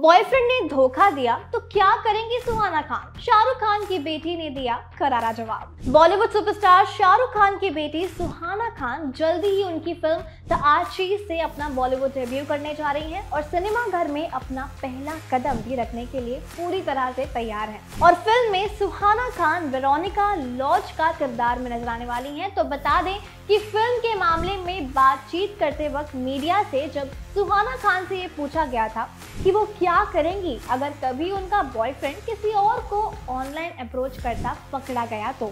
Boyfriend ने धोखा दिया तो क्या करेंगी सुहाना खान? शाहरुख खान की बेटी ने दिया करारा जवाब। बॉलीवुड सुपरस्टार शाहरुख खान की बेटी सुहाना खान जल्दी ही उनकी फिल्म द आर्चीज से अपना बॉलीवुड डेब्यू करने जा रही हैं और सिनेमा घर में अपना पहला कदम भी रखने के लिए पूरी तरह से तैयार है। और फिल्म में सुहाना खान वेरोनिका लॉज का किरदार में नजर आने वाली है। तो बता दें कि फिल्म के मामले में बातचीत करते वक्त मीडिया से जब सुहाना खान से ये पूछा गया था कि वो क्या करेंगी अगर कभी उनका बॉयफ्रेंड किसी और को ऑनलाइन अप्रोच करता पकड़ा गया तो,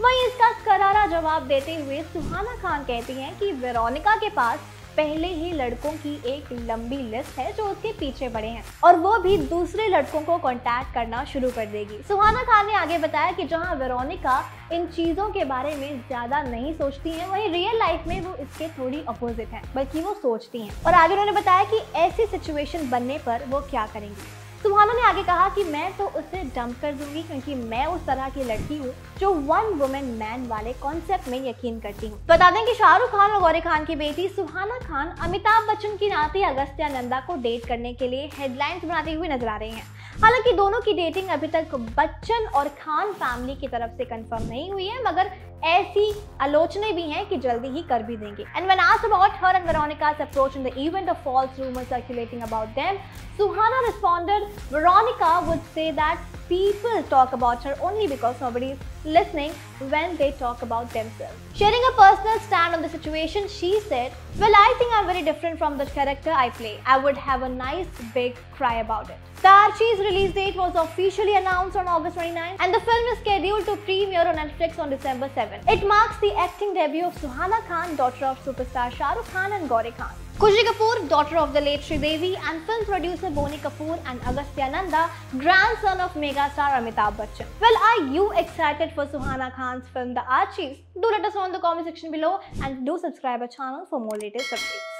वहीं इसका करारा जवाब देते हुए सुहाना खान कहती हैं कि वेरोनिका के पास पहले ही लड़कों की एक लंबी लिस्ट है जो उसके पीछे पड़े हैं और वो भी दूसरे लड़कों को कांटेक्ट करना शुरू कर देगी। सुहाना खान ने आगे बताया कि जहां वेरोनिका इन चीजों के बारे में ज्यादा नहीं सोचती हैं, वहीं रियल लाइफ में वो इसके थोड़ी अपोजिट हैं, बल्कि वो सोचती हैं। और आगे उन्होंने बताया कि ऐसी सिचुएशन बनने पर वो क्या करेंगी। सुहाना ने आगे कहा कि मैं तो उसे डंप कर दूंगी क्योंकि मैं उस तरह की लड़की हूँ जो वन वुमेन मैन वाले कॉन्सेप्ट में यकीन करती हूँ। बता दें कि शाहरुख खान और गौरी खान की बेटी सुहाना खान अमिताभ बच्चन की नाती अगस्त्या नंदा को डेट करने के लिए हेडलाइंस बनाती हुई नजर आ रही हैं। हालांकि दोनों की डेटिंग अभी तक बच्चन और खान फैमिली की तरफ से कंफर्म नहीं हुई है, मगर ऐसी आलोचनाएं भी हैं कि जल्दी ही कर भी देंगे। And when asked about her and Veronica's approach in the event of false rumors circulating about them, Suhana responded, "Veronica would say that people talk about her only because nobody is listening when they talk about themselves." Sharing a personal stand on the situation, she said, "Well, I think I'm very different from the character I play. I would have a nice big cry about it." The Archies release date was officially announced on August 29 and the film is scheduled to premiere on Netflix on December 7. It marks the acting debut of Suhana Khan, daughter of superstar Shah Rukh Khan and Gauri Khan. Khushi Kapoor, daughter of the late Sridevi and film producer Boney Kapoor and Agastya Nanda, grandson of megastar Amitabh Bachchan. Well, are you excited for Suhana Khan's film The Archies? Do let us know in the comment section below and do subscribe our channel for more latest updates.